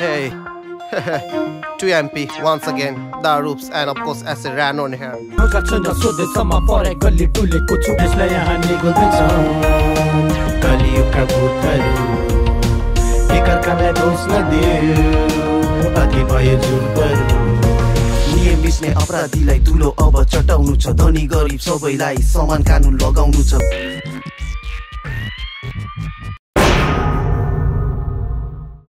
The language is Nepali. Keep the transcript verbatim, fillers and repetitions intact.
Hey, two M P once again, the Roops, and of course S A Raynon here. अपराधीलाई धुलो अब चटाउनु छ, धनी गरिब सबैलाई समान कानुन लगाउनु छ।